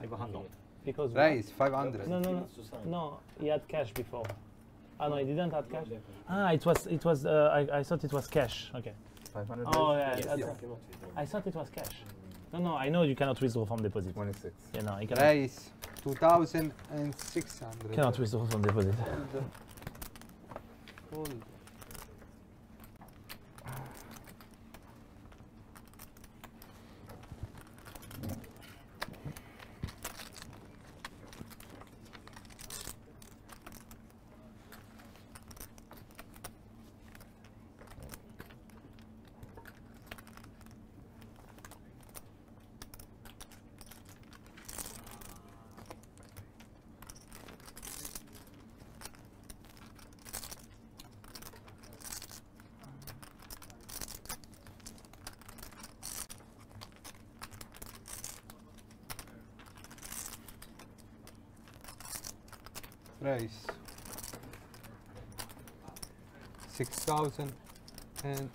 500. Because Rice, 500. No. He had cash before. Oh, no, he didn't have cash. Ah, it was. I thought it was cash. Okay. 500. Oh yeah. Yes, yes. I thought it was cash. No. I know you cannot withdraw from deposit. 26. Yeah, no, you cannot. Rice, 2,600. Cannot withdraw from deposit. Hold. Rice, 6,500.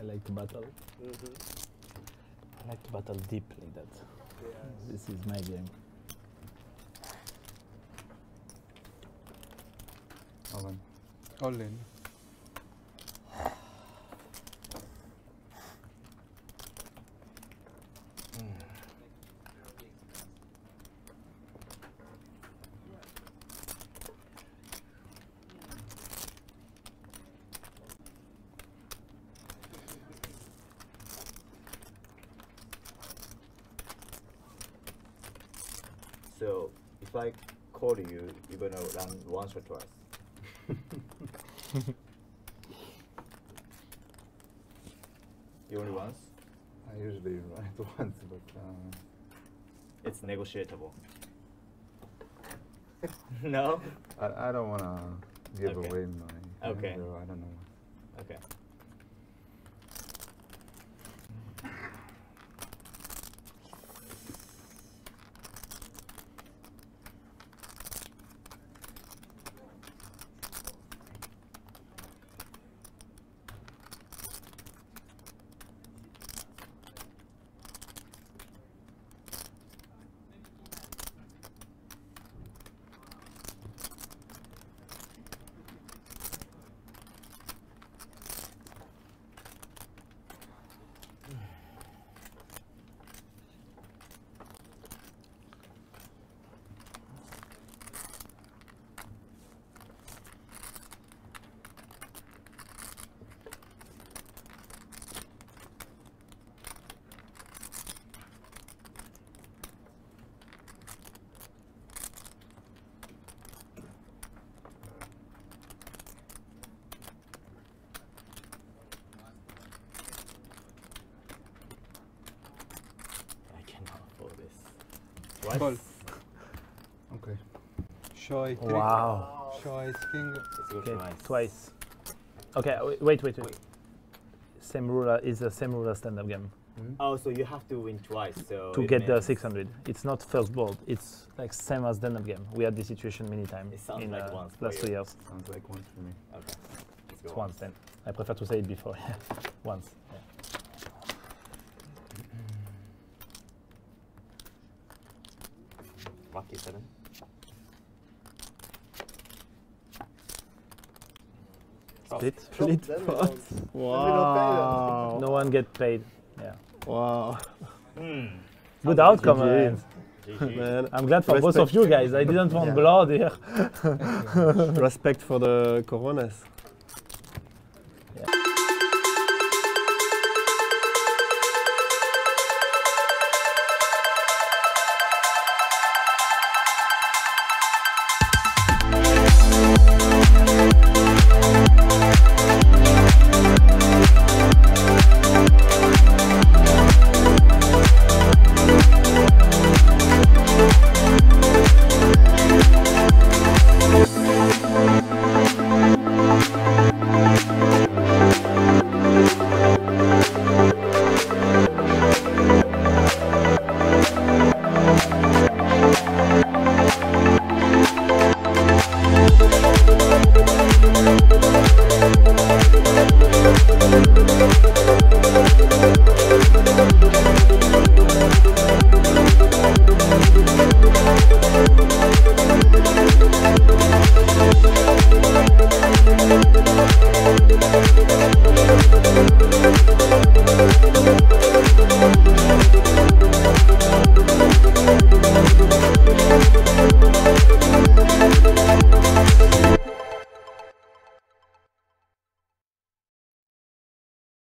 I like to battle. I like to battle deep like that. Yes. This is my game. All in. So if I call you, you're gonna run once or twice. You only once? I usually write once, but it's negotiable. No? I don't wanna give away my number, I don't know. Okay. Call. Okay. Shoy. Wow. Shoy king. Okay. Twice. Okay. Wait. Same ruler is the same ruler stand-up game. Mm-hmm. Oh, so you have to win twice. So to get the 600, it's not first board. It's like same as stand-up game. We had this situation many times. It sounds in like once. Last 2 years. Sounds like once to me. Okay. It's once then. I prefer to say it before. Once. Yeah. Lucky 7. Split. What? Wow. No one get paid. Yeah. Wow. Good outcome. Man, I'm glad for both of you guys. I didn't want blood here. Respect for the Coronas.